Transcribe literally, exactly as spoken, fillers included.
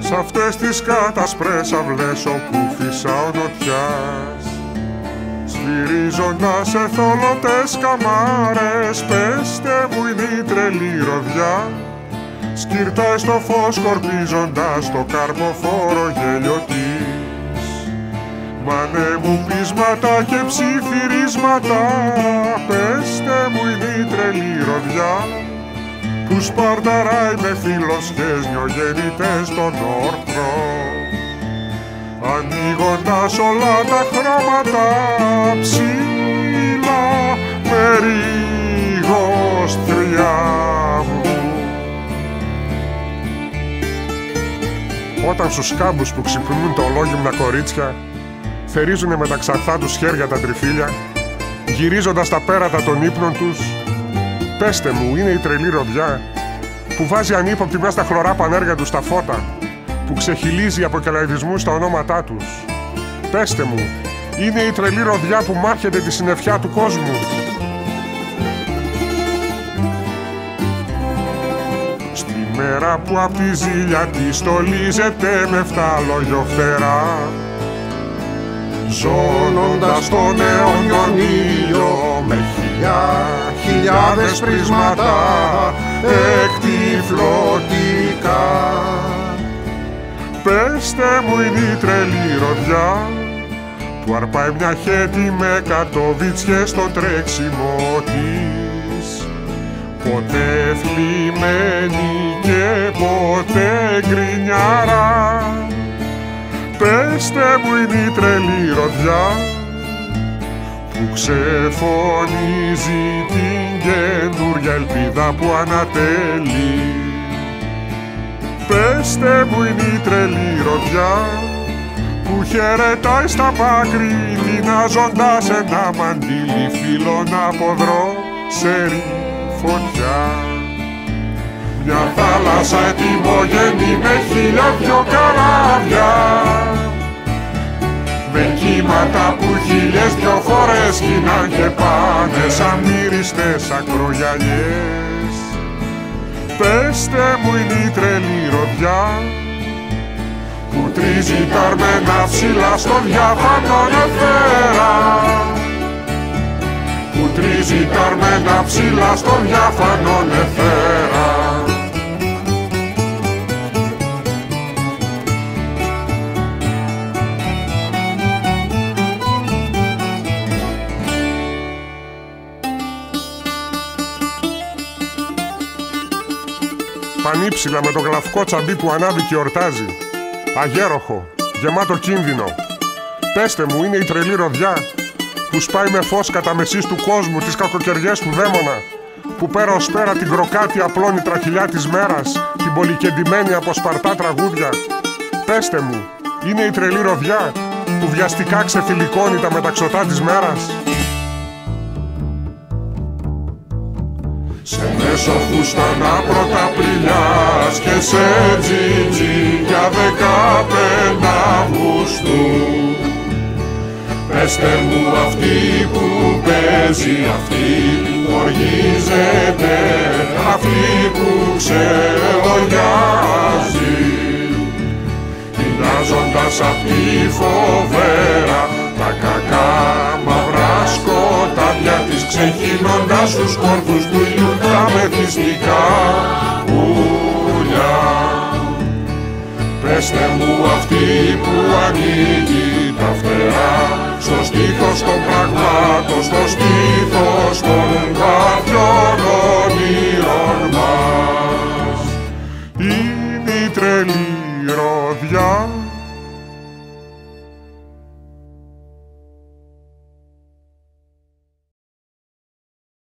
Σ' αυτές τις κατασπρές αυλές όπου φυσά ο νοτιάς, σφυρίζοντας εθολωτές καμάρες, πέστε μου είναι η τρελή ροδιά, σκυρτάει στο φως κορπίζοντας το καρποφόρο γέλιο της. Μανέ μου πείσματα και ψιθυρίσματα, πέστε μου είναι η τρελή ροδιά, που σπαρταράει με φιλοσχές νιογεννητές τον όρθρο, ανοίγοντας όλα τα χρώματα ψηλά με ριγοστριά μου. Όταν στους κάμπους που ξυπνούν τα ολόγυμνα κορίτσια θερίζουνε με τα ξαρθά τους χέρια τα τριφύλια, γυρίζοντας τα πέρατα των ύπνων τους, πέστε μου, είναι η τρελή ροδιά που βάζει ανύποπτη μέσα στα χλωρά πανέργα τους τα φώτα, που ξεχυλίζει από κελαϊδισμούς τα ονόματά τους. Πέστε μου, είναι η τρελή ροδιά που μάχεται τη συννεφιά του κόσμου. Στη μέρα που απ' τη ζήλια τη στολίζεται με φτά λογιοφτερά, ζώνοντας τον αιώνιον ήλιο με χιλιά χιλιάδες πρίσματα εκτυφλωτικά, πέστε μου είναι η τρελή ροδιά που αρπάει μια χέτη με κατοβίτσιες στο τρέξιμο της, ποτέ θλιμμένη και ποτέ γκρινιάρα, πέστε μου είναι η τρελή ροδιά που ξεφωνίζει την καινούρια ελπίδα που ανατέλει. Πέστε μου είναι η τρελή ροδιά που χαιρετάει στα πάκρη τεινάζοντας ένα μαντήλι φίλων από δρόσερη φωτιά. Μια θάλασσα ετοιμογενή με χίλια δυο καράβια, με κύματα που χίλιες δυο φορές γίναν και πάνε σαν μυριστές ακρογιαλιές. Πέστε μου είναι η τρελή ροδιά που τρίζει τα αρμένα ψηλά στο διάβανο νεφέρα, που τρίζει τα αρμένα ψηλά στο διάβανο νεφέρα. Πανύψηλα με το γλαυκό τσαμπί που ανάβει και ορτάζει, αγέροχο, γεμάτο κίνδυνο, πέστε μου είναι η τρελή ροδιά που σπάει με φως κατά μεσής του κόσμου τις κακοκαιριές του δαίμονα, που πέρα ως πέρα την κροκάτη απλώνει τραχυλιά της μέρας, την πολυκεντημένη από σπαρτά τραγούδια, πέστε μου είναι η τρελή ροδιά που βιαστικά ξεφιλικώνει τα μεταξωτά της μέρας. Σε μέσο φουστανά πρωταπριλιάς και σε τζιτζι για δεκαπέντα Αυγούστου, πέστε μου αυτή που παίζει, αυτή που οργίζεται, αυτή που ξεογιάζει, τεινάζοντας αυτή φοβέρα τα κακά μαυρά σκοτάδια της, ξεχυλώντας τους κόρφους του ήλιου τα μεθυστικά πουλιά. Πέστε μου αυτή που ανοίγει